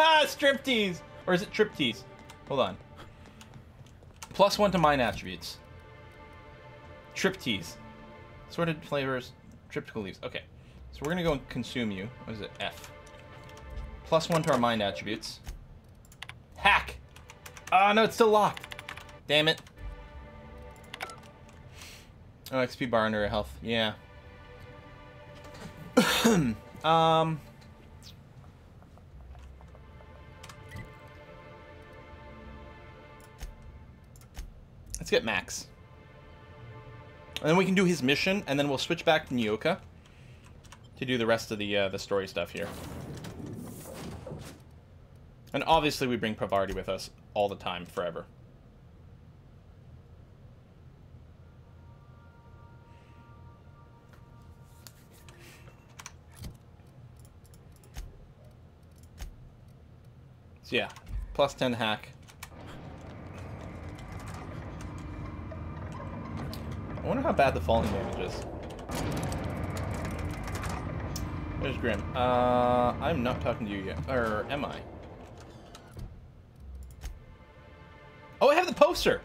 Ah, Striptease! Or is it Triptease? Hold on. +1 to mine attributes. Triptease. Sorted flavors, Triptical leaves. Okay. So we're gonna go and consume you. What is it? F. +1 to our mind attributes. Hack! Ah, no, it's still locked. Damn it. Oh, XP bar under health. Yeah. Let's get Max. And then we can do his mission, and then we'll switch back to Nyoka to do the rest of the story stuff here. And obviously we bring Pavarti with us all the time, forever. So yeah, +10 hack. I wonder how bad the falling damage is. There's Grim. I'm not talking to you yet. Or am I? Oh, I have the poster!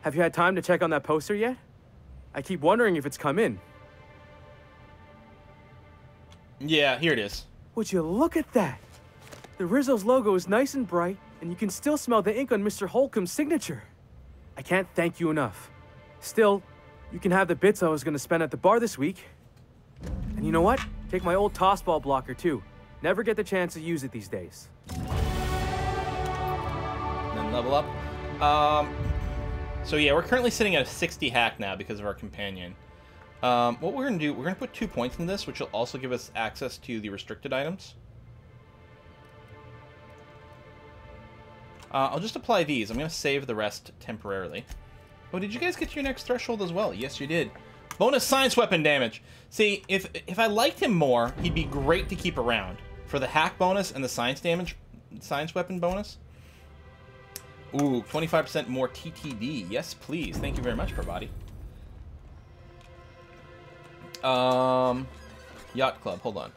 Have you had time to check on that poster yet? I keep wondering if it's come in. Yeah, here it is. Would you look at that? The Rizzo's logo is nice and bright, and you can still smell the ink on Mr. Holcomb's signature. I can't thank you enough. Still, you can have the bits I was going to spend at the bar this week. And you know what? Take my old tossball blocker, too. Never get the chance to use it these days. Level up. So yeah, we're currently sitting at a 60 hack now because of our companion. What we're gonna do, we're gonna put 2 points in this, which will also give us access to the restricted items. I'll just apply these. I'm gonna save the rest temporarily. Oh, did you guys get to your next threshold as well? Yes, you did. Bonus science weapon damage. See, if I liked him more, he'd be great to keep around for the hack bonus and the science damage, science weapon bonus. Ooh, 25% more TTD. Yes, please. Thank you very much, Pavarti. Yacht Club. Hold on.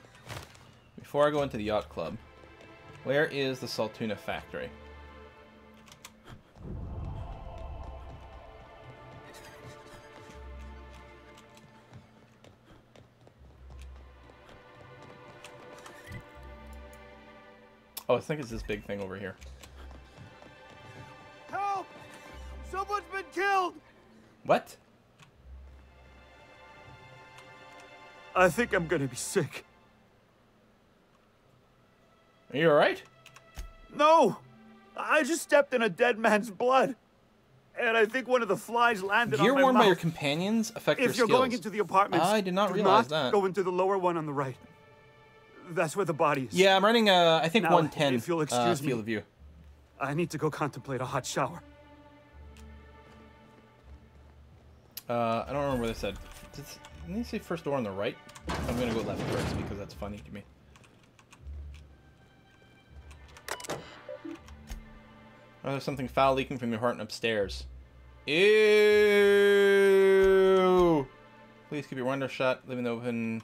Before I go into the Yacht Club, where is the Saltuna factory? Oh, I think it's this big thing over here. Help! Someone's been killed! What? I think I'm gonna be sick. Are you alright? No! I just stepped in a dead man's blood. And I think one of the flies landed on my mouth. Gear worn by your companions affect your skills. If you're going into the apartments, I did not realize that. Go into the lower one on the right. That's where the body is. Yeah, I'm running, I think 110. If you'll excuse me. Field of view. I need to go contemplate a hot shower. I don't remember what I said. Didn't they say first door on the right? I'm gonna go left first because that's funny to me. Oh, there's something foul leaking from your heart and upstairs. Ew! Please keep your window shut. Leave in the open.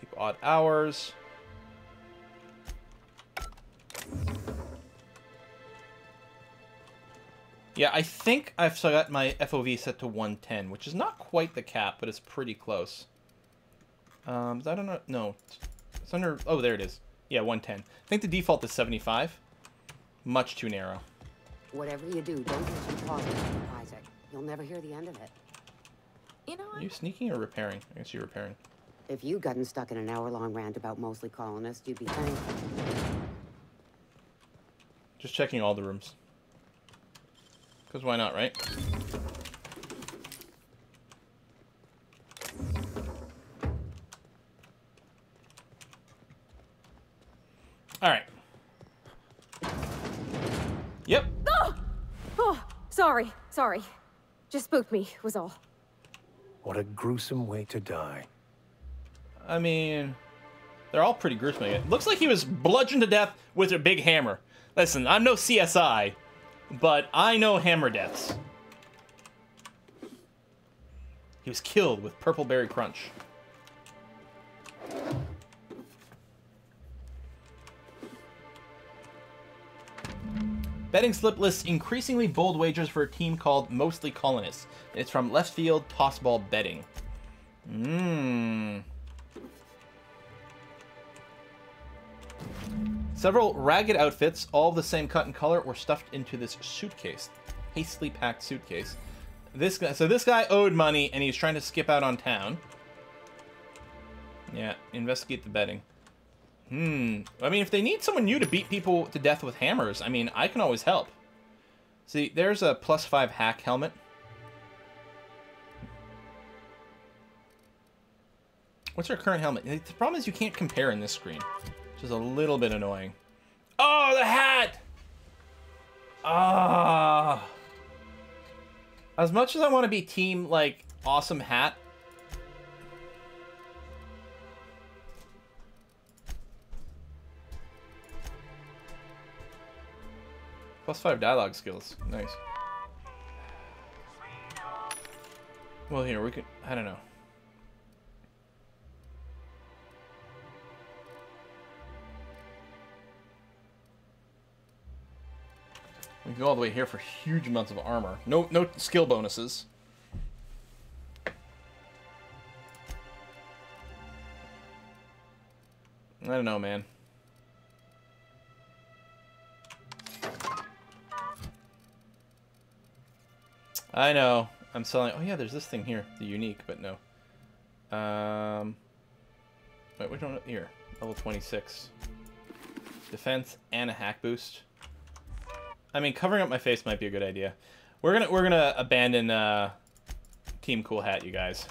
Keep odd hours. Yeah, I think I've still got my FOV set to 110, which is not quite the cap, but it's pretty close. I don't know. No, it's under. Oh, there it is. Yeah, 110. I think the default is 75. Much too narrow. Whatever you do, don't get too positive, Isaac. You'll never hear the end of it. You know. Are you sneaking or repairing? I guess you're repairing. If you'd gotten stuck in an hour-long rant about mostly colonists, you'd be thankful. Just checking all the rooms. Because why not, right? Alright. Yep. Oh! Oh, sorry, sorry. Just spooked me, was all. What a gruesome way to die. I mean, they're all pretty gruesome. It looks like he was bludgeoned to death with a big hammer. Listen, I'm no CSI. But I know hammer deaths. He was killed with Purpleberry Crunch. Betting slip lists increasingly bold wagers for a team called Mostly Colonists. It's from Left Field Tossball Betting. Several ragged outfits, all of the same cut and color, were stuffed into this suitcase. Hastily packed suitcase. This guy owed money, and he's trying to skip out on town. Yeah, investigate the betting. I mean, if they need someone new to beat people to death with hammers, I mean, I can always help. See, there's a +5 hack helmet. What's our current helmet? The problem is you can't compare in this screen, which is a little bit annoying. Oh, the hat! Ah! As much as I want to be team, like, awesome hat, +5 dialogue skills. Nice. Well, here, we could... I don't know. We can go all the way here for huge amounts of armor. No skill bonuses. I don't know, man. I know. I'm selling... Oh, yeah, there's this thing here. The unique, but no. Wait, which one? Here. Level 26. Defense and a hack boost. I mean, covering up my face might be a good idea. We're gonna abandon Team Cool Hat, you guys.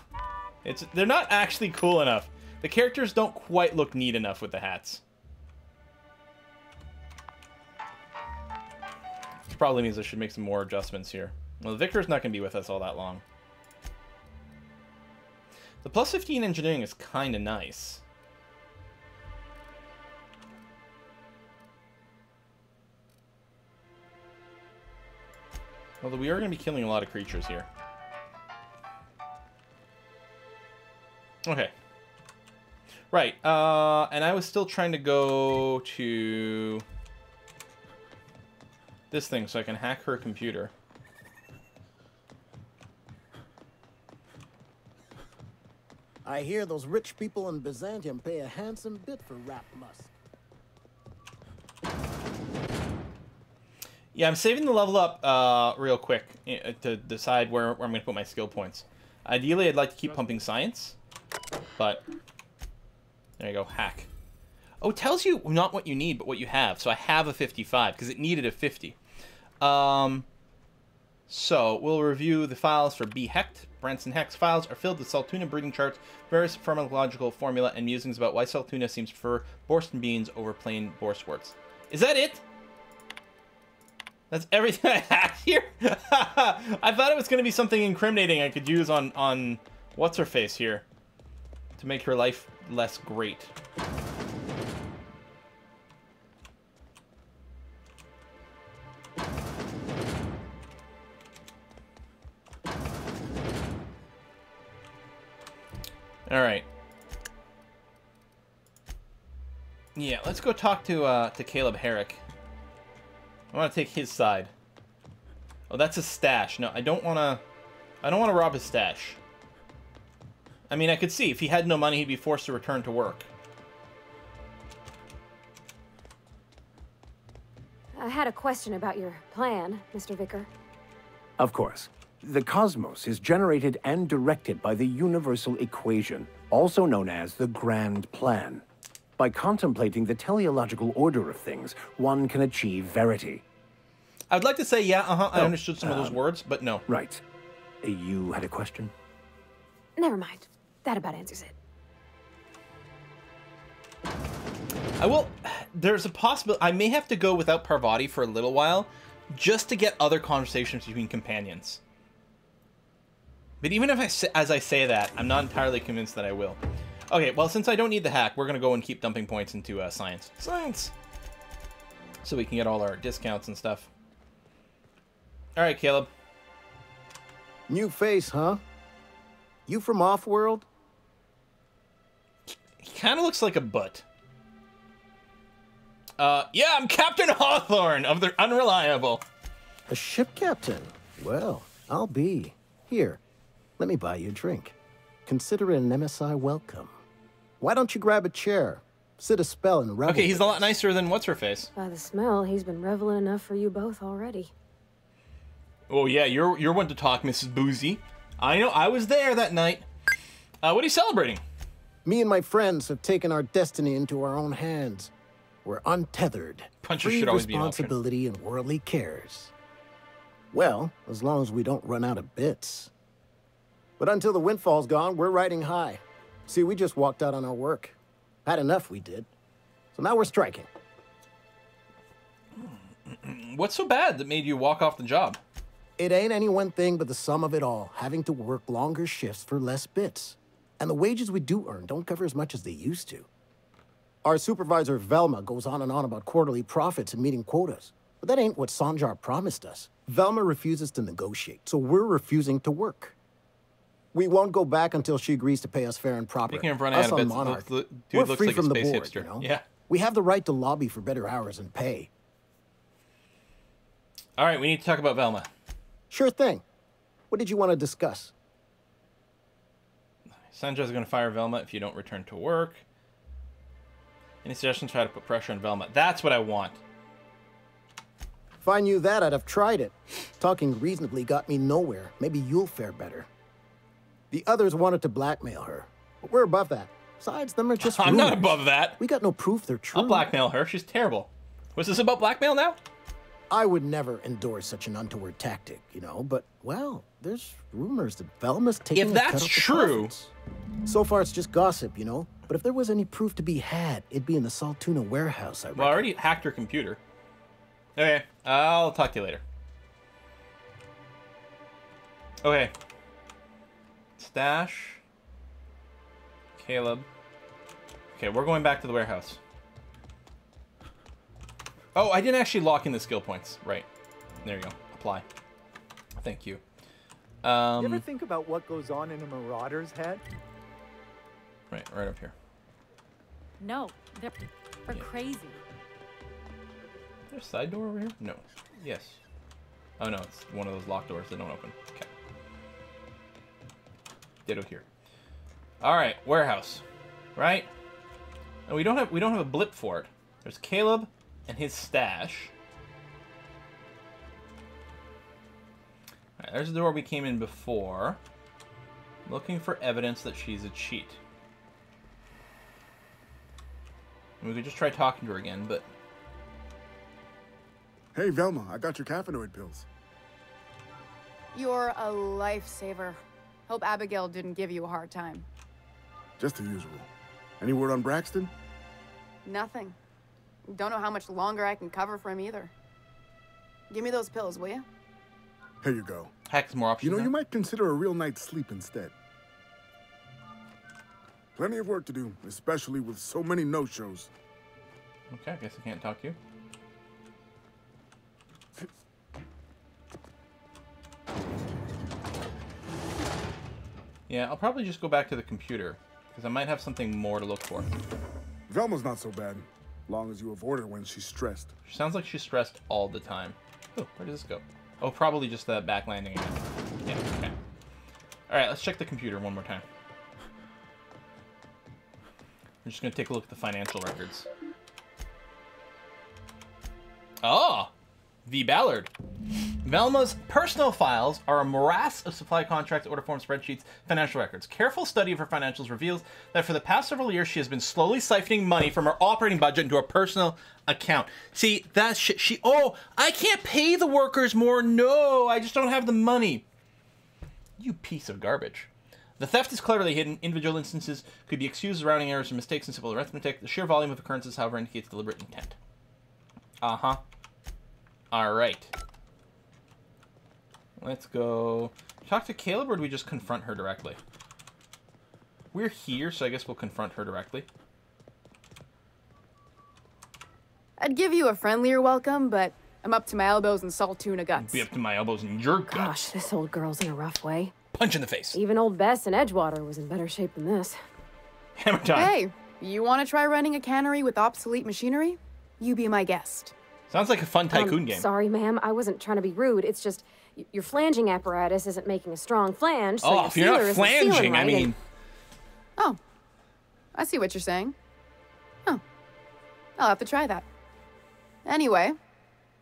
They're not actually cool enough. The characters don't quite look neat enough with the hats. Which probably means I should make some more adjustments here. Well, Victor's not going to be with us all that long. The +15 engineering is kind of nice. Although we are going to be killing a lot of creatures here. Okay. Right. And I was still trying to go to this thing so I can hack her computer. I hear those rich people in Byzantium pay a handsome bit for rap musk. Yeah, I'm saving the level up real quick to decide where I'm going to put my skill points. Ideally, I'd like to keep pumping science, but there you go, hack. Oh, it tells you not what you need, but what you have. So I have a 55 because it needed a 50. So, we'll review the files for B. Hecht. Branson Hecht's files are filled with Saltuna breeding charts, various pharmacological formula, and musings about why Saltuna seems to prefer Borsten beans over plain Borstworts. Is that it? That's everything I had here? I thought it was going to be something incriminating I could use on what's-her-face here to make her life less great. All right. Yeah, let's go talk to Caleb Herrick. I want to take his side. Oh, that's a stash. No, I don't want to rob his stash. I mean, I could see if he had no money, he'd be forced to return to work. I had a question about your plan, Mr. Vicar. Of course. The cosmos is generated and directed by the universal equation, also known as the grand plan. By contemplating the teleological order of things, one can achieve verity. I'd like to say, yeah, I understood some of those words, but no. Right. You had a question? Never mind. That about answers it. I will... There's a possibility... I may have to go without Pavarti for a little while, just to get other conversations between companions. But even if as I say that, I'm not entirely convinced that I will. Okay, well, since I don't need the hack, we're going to go and keep dumping points into science. Science! So we can get all our discounts and stuff. All right, Caleb. New face, huh? You from off-world? He kind of looks like a butt. Yeah, I'm Captain Hawthorne of the Unreliable. A ship captain? Well, I'll be. Here, let me buy you a drink. Consider it an MSI welcome. Why don't you grab a chair, sit a spell, and revel? Okay, he's a lot nicer than what's-her-face. By the smell, he's been reveling enough for you both already. Oh, yeah, you're one to talk, Mrs. Boozy. I know, I was there that night. What are you celebrating? Me and my friends have taken our destiny into our own hands. We're untethered. Punches should always be an option. Responsibility and worldly cares. Well, as long as we don't run out of bits. But until the windfall's gone, we're riding high. See, we just walked out on our work. Had enough, we did. So now we're striking. What's so bad that made you walk off the job? It ain't any one thing but the sum of it all, having to work longer shifts for less bits. And the wages we do earn don't cover as much as they used to. Our supervisor, Velma, goes on and on about quarterly profits and meeting quotas. But that ain't what Sanjar promised us. Velma refuses to negotiate, so we're refusing to work. We won't go back until she agrees to pay us fair and proper. Speaking of running out of bits, dude looks like a space hipster. You know? Yeah. We have the right to lobby for better hours and pay. All right, we need to talk about Velma. Sure thing. What did you want to discuss? Sanjar's going to fire Velma if you don't return to work. Any suggestions try to put pressure on Velma? That's what I want. If I knew that, I'd have tried it. Talking reasonably got me nowhere. Maybe you'll fare better. The others wanted to blackmail her, but we're above that. Besides, them are just rumors. I'm not above that. We got no proof they're true. I'll blackmail her. She's terrible. Was this about blackmail now? I would never endorse such an untoward tactic, you know, but, well, there's rumors that Velma's taking a cut off the profits. If that's true. So far, it's just gossip, you know, but if there was any proof to be had, it'd be in the Saltuna warehouse, I reckon. Well, I already hacked her computer. Okay, I'll talk to you later. Okay. Stash. Caleb. Okay, we're going back to the warehouse. Oh, I didn't actually lock in the skill points. Right. There you go. Apply. Thank you. You ever think about what goes on in a marauder's head? Right, right up here. No, they're crazy. Is there a side door over here? No. Yes. Oh, no, it's one of those locked doors that don't open. Okay. Ditto here. All right, warehouse, right? And we don't have a blip for it. There's Caleb and his stash. All right, there's the door we came in before. Looking for evidence that she's a cheat. And we could just try talking to her again, but. Hey, Velma, I got your caffeinoid pills. You're a lifesaver. Hope Abigail didn't give you a hard time. Just the usual. Any word on Braxton? Nothing. Don't know how much longer I can cover for him either. Give me those pills, will you? Here you go. Heck, more options. You know, you might consider a real night's sleep instead. Plenty of work to do, especially with so many no-shows. Okay, I guess I can't talk to you. Yeah, I'll probably just go back to the computer, because I might have something more to look for. Velma's not so bad, long as you avoid her when she's stressed. She sounds like she's stressed all the time. Oh, where does this go? Oh, probably just that back landing again. Yeah, okay. Alright, let's check the computer one more time. I'm just going to take a look at the financial records. Oh! V. Ballard. Velma's personal files are a morass of supply contracts, order forms, spreadsheets, financial records. Careful study of her financials reveals that for the past several years, she has been slowly siphoning money from her operating budget into a personal account. See, that shit, she, oh, I can't pay the workers more. No, I just don't have the money. You piece of garbage. The theft is cleverly hidden. Individual instances could be excused as rounding errors or mistakes in simple arithmetic. The sheer volume of occurrences, however, indicates deliberate intent. Uh-huh. All right. Let's go talk to Caleb, or do we just confront her directly? We're here, so I guess we'll confront her directly. I'd give you a friendlier welcome, but I'm up to my elbows in Saltuna guts. Be up to my elbows in your guts. Gosh, this old girl's in a rough way. Punch in the face. Even old Bess in Edgewater was in better shape than this. Hammer time. Hey, you want to try running a cannery with obsolete machinery? You be my guest. Sounds like a fun tycoon game. Sorry, ma'am. I wasn't trying to be rude. It's just your flanging apparatus isn't making a strong flange. So if you're not flanging, right, I mean... Oh. I see what you're saying. Oh. I'll have to try that. Anyway,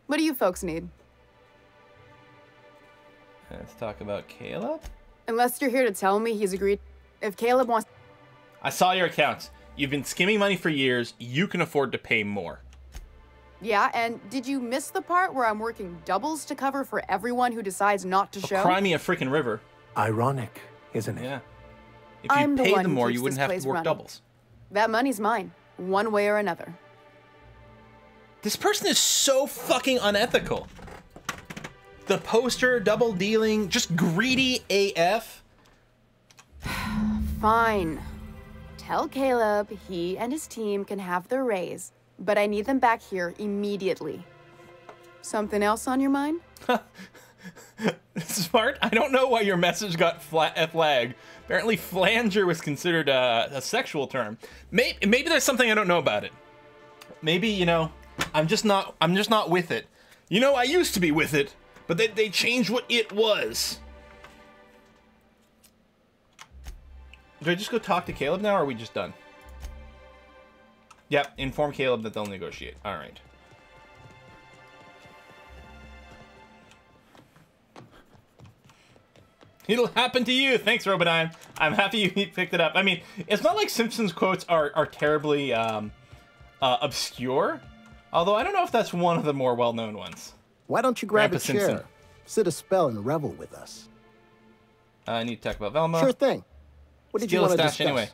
what do you folks need? Let's talk about Caleb. Unless you're here to tell me he's agreed. If Caleb wants... I saw your accounts. You've been skimming money for years. You can afford to pay more. Yeah, and did you miss the part where I'm working doubles to cover for everyone who decides not to show? Cry me a freaking river. Ironic, isn't it? Yeah. If you paid them more, you wouldn't have to work doubles. That money's mine, one way or another. This person is so fucking unethical. The poster, double dealing, just greedy AF. Fine. Tell Caleb he and his team can have their raise, but I need them back here immediately. Something else on your mind? Smart. I don't know why your message got flagged. Apparently flanger was considered a sexual term. Maybe there's something I don't know about it. Maybe, you know, I'm just not with it. You know, I used to be with it, but they changed what it was. Do I just go talk to Caleb now, or are we just done? Yep, inform Caleb that they'll negotiate. All right. It'll happen to you. Thanks, Robodime. I'm happy you picked it up. I mean, it's not like Simpsons quotes are terribly obscure, although I don't know if that's one of the more well-known ones. Why don't you grab Grandpa a chair, Simpson. Sit a spell, and revel with us? I need to talk about Velma. Sure thing. What did you want to discuss? Anyway.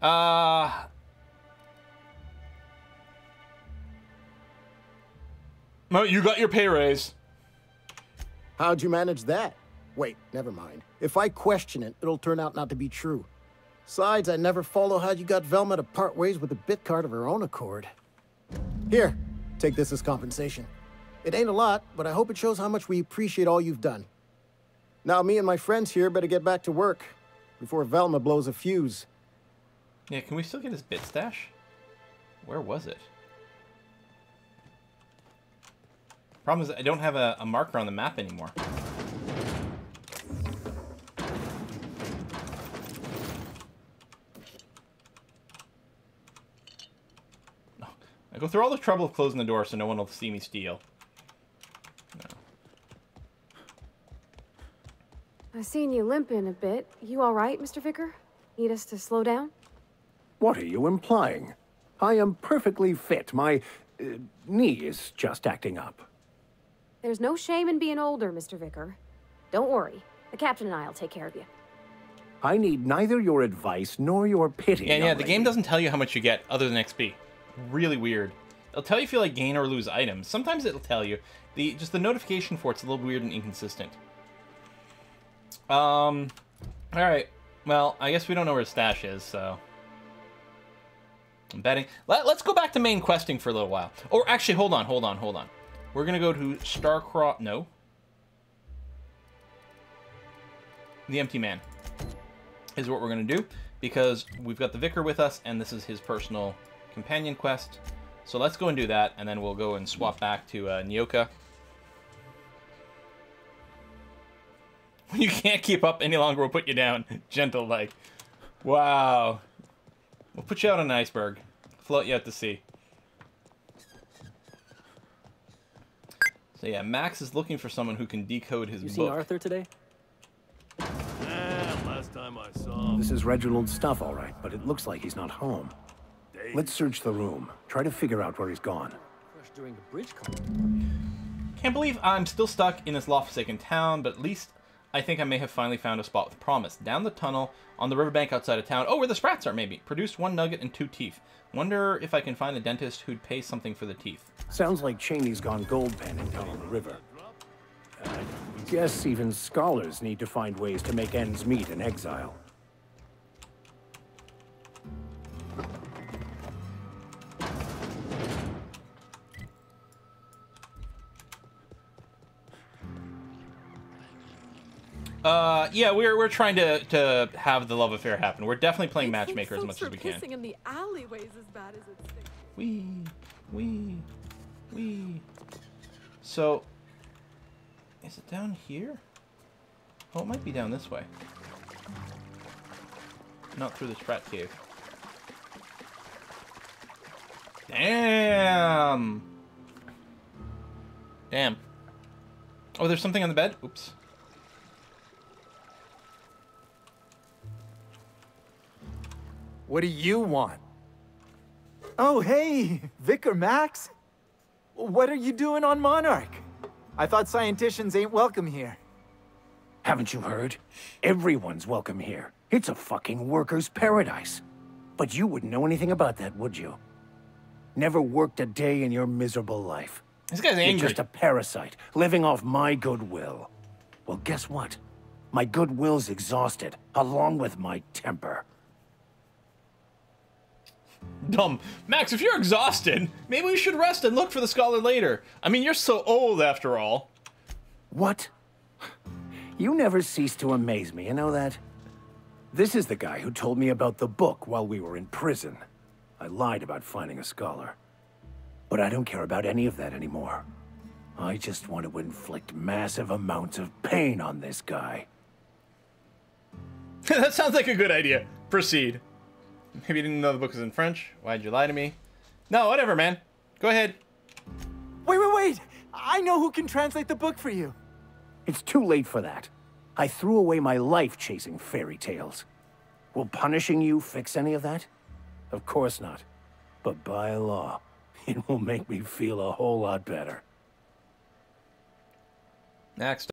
No, you got your pay raise. How'd you manage that? Wait, never mind. If I question it, it'll turn out not to be true. Besides, I never follow how you got Velma to part ways with a bit card of her own accord. Here, take this as compensation. It ain't a lot, but I hope it shows how much we appreciate all you've done. Now me and my friends here better get back to work before Velma blows a fuse. Yeah, can we still get his bit stash? Where was it? Problem is I don't have a marker on the map anymore. Oh, I go through all the trouble of closing the door so no one will see me steal. No. I seen you limping a bit. You all right, Mr. Vicker? Need us to slow down? What are you implying? I am perfectly fit. My knee is just acting up. There's no shame in being older, Mr. Vicker. Don't worry. The captain and I will take care of you. I need neither your advice nor your pity. Yeah, the game doesn't tell you how much you get other than XP. Really weird. It'll tell you if you like gain or lose items. Sometimes it'll tell you. Just the notification for it's a little weird and inconsistent. All right. Well, I guess we don't know where his stash is, so... I'm betting. Let's go back to main questing for a little while. Or actually, hold on. We're going to go to Starcroft. No. The Empty Man is what we're going to do because we've got the Vicar with us and this is his personal companion quest. So let's go and do that and then we'll go and swap back to Nyoka. When you can't keep up any longer, we'll put you down. Gentle like. Wow. We'll put you out on an iceberg, float you out to sea. So yeah, Max is looking for someone who can decode his book. You seen Arthur today? Last time I saw him. This is Reginald's stuff, all right, but it looks like he's not home. Let's search the room. Try to figure out where he's gone. During the bridge call. Can't believe I'm still stuck in this law-forsaken town, but at least I think I may have finally found a spot with promise. Down the tunnel, on the riverbank outside of town. Oh, where the sprats are, maybe. Produced one nugget and 2 teeth. Wonder if I can find a dentist who'd pay something for the teeth. Sounds like Cheney's gone gold panning down on the river. I guess even scholars need to find ways to make ends meet in exile. Yeah, we're trying to have the love affair happen. We're definitely playing matchmaker as much as we can. In the alleyways as bad as it's wee. So, is it down here? Oh, it might be down this way. Not through this rat cave. Damn. Oh, there's something on the bed? Oops. What do you want? Oh, hey, Vic or Max? What are you doing on Monarch? I thought scienticians ain't welcome here. Haven't you heard? Everyone's welcome here. It's a fucking workers' paradise. But you wouldn't know anything about that, would you? Never worked a day in your miserable life. This guy's angry. You're just a parasite, living off my goodwill. Well, guess what? My goodwill's exhausted, along with my temper. Dumb. Max, if you're exhausted, maybe we should rest and look for the scholar later. I mean, you're so old after all. What? You never cease to amaze me, you know that? This is the guy who told me about the book while we were in prison. I lied about finding a scholar. But I don't care about any of that anymore. I just want to inflict massive amounts of pain on this guy. That sounds like a good idea. Proceed. Maybe you didn't know the book was in French. Why'd you lie to me? No, whatever, man. Go ahead. Wait. I know who can translate the book for you. It's too late for that. I threw away my life chasing fairy tales. Will punishing you fix any of that? Of course not. But by law, it will make me feel a whole lot better. Next.